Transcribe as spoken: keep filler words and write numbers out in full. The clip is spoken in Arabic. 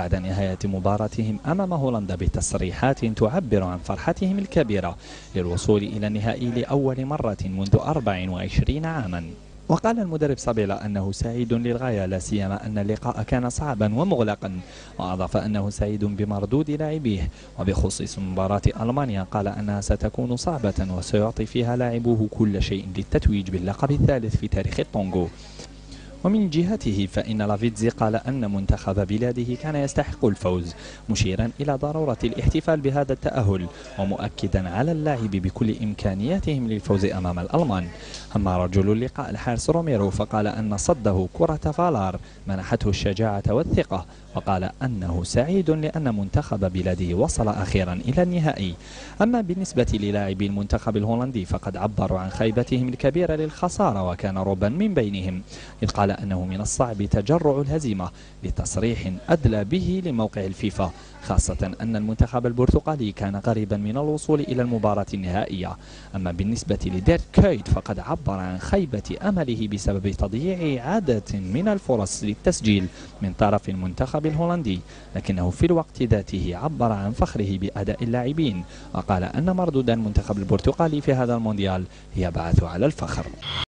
بعد نهاية مباراتهم أمام هولندا بتصريحات تعبر عن فرحتهم الكبيرة للوصول إلى النهائي لأول مرة منذ أربعة وعشرين عاما. وقال المدرب صبيلا أنه سعيد للغاية، لا سيما أن اللقاء كان صعبا ومغلقا، وأضاف أنه سعيد بمردود لاعبيه. وبخصوص مباراة ألمانيا قال أنها ستكون صعبة وسيعطي فيها لاعبوه كل شيء للتتويج باللقب الثالث في تاريخ الطونغو. ومن جهته فإن لافيتزي قال أن منتخب بلاده كان يستحق الفوز، مشيرا إلى ضرورة الاحتفال بهذا التأهل ومؤكدا على اللعب بكل إمكانياتهم للفوز أمام الألمان. أما رجل اللقاء الحارس روميرو فقال أن صده كرة فالار منحته الشجاعة والثقة، وقال أنه سعيد لأن منتخب بلاده وصل أخيرا إلى النهائي. أما بالنسبة للاعبي المنتخب الهولندي فقد عبروا عن خيبتهم الكبيرة للخسارة، وكان روبن من بينهم، إذ قال أنه من الصعب تجرع الهزيمة، لتصريح أدلى به لموقع الفيفا، خاصة أن المنتخب البرتقالي كان قريبا من الوصول إلى المباراة النهائية. أما بالنسبة لديرك كويت فقد عبر عن خيبة أمله بسبب تضييع عدد من الفرص للتسجيل من طرف المنتخب الهولندي، لكنه في الوقت ذاته عبر عن فخره بأداء اللاعبين، وقال أن مردود المنتخب البرتقالي في هذا المونديال هي بعث على الفخر.